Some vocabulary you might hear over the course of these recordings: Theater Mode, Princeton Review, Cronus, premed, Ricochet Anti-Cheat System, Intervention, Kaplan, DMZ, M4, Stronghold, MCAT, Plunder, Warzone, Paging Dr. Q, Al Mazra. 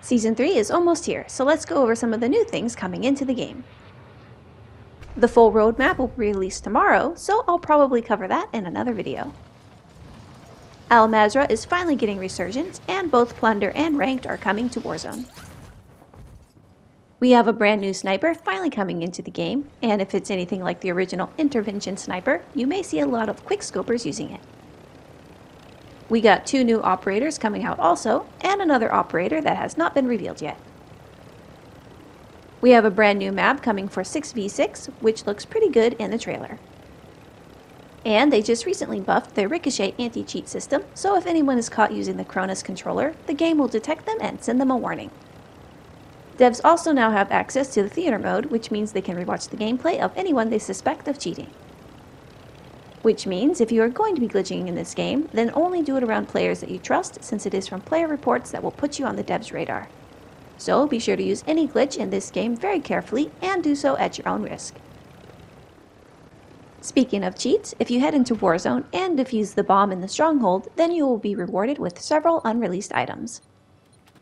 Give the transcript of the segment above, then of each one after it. Season 3 is almost here, so let's go over some of the new things coming into the game. The full roadmap will be released tomorrow, so I'll probably cover that in another video. Al Mazra is finally getting resurgence, and both Plunder and Ranked are coming to Warzone. We have a brand new sniper finally coming into the game, and if it's anything like the original Intervention sniper, you may see a lot of quickscopers using it. We got 2 new operators coming out also, and another operator that has not been revealed yet. We have a brand new map coming for 6v6, which looks pretty good in the trailer. And they just recently buffed their Ricochet Anti-Cheat System, so if anyone is caught using the Cronus controller, the game will detect them and send them a warning. Devs also now have access to the Theater Mode, which means they can rewatch the gameplay of anyone they suspect of cheating. Which means if you are going to be glitching in this game, then only do it around players that you trust, since it is from player reports that will put you on the devs' radar. So be sure to use any glitch in this game very carefully and do so at your own risk. Speaking of cheats, if you head into Warzone and defuse the bomb in the Stronghold, then you will be rewarded with several unreleased items.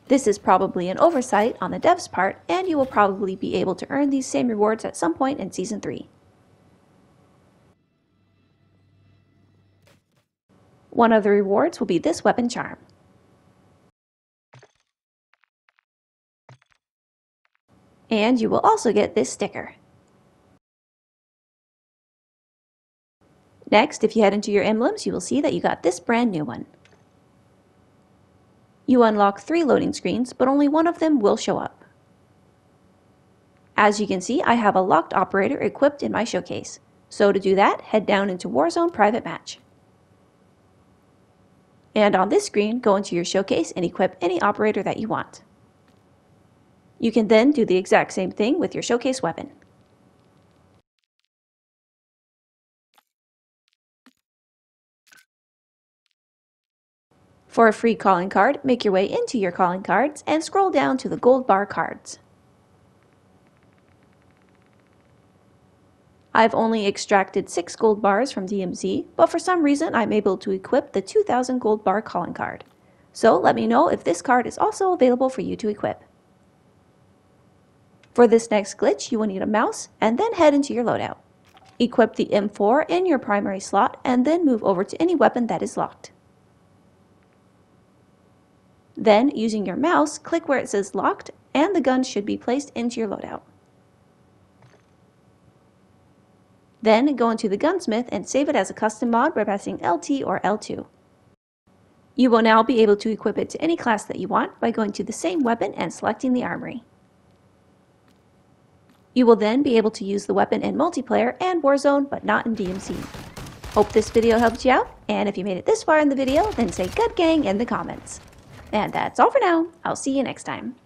This is probably an oversight on the devs' part, and you will probably be able to earn these same rewards at some point in Season 3. One of the rewards will be this weapon charm. And you will also get this sticker. Next, if you head into your emblems, you will see that you got this brand new one. You unlock 3 loading screens, but only one of them will show up. As you can see, I have a locked operator equipped in my showcase. So to do that, head down into Warzone Private Match. And on this screen, go into your showcase and equip any operator that you want. You can then do the exact same thing with your showcase weapon. For a free calling card, make your way into your calling cards and scroll down to the gold bar cards. I've only extracted 6 gold bars from DMZ, but for some reason I'm able to equip the 2000 gold bar calling card. So let me know if this card is also available for you to equip. For this next glitch, you will need a mouse and then head into your loadout. Equip the M4 in your primary slot and then move over to any weapon that is locked. Then, using your mouse, click where it says locked, and the gun should be placed into your loadout. Then, go into the gunsmith and save it as a custom mod by pressing LT or L2. You will now be able to equip it to any class that you want by going to the same weapon and selecting the armory. You will then be able to use the weapon in multiplayer and Warzone, but not in DMZ. Hope this video helped you out, and if you made it this far in the video, then say "Good gang" in the comments. And that's all for now. I'll see you next time.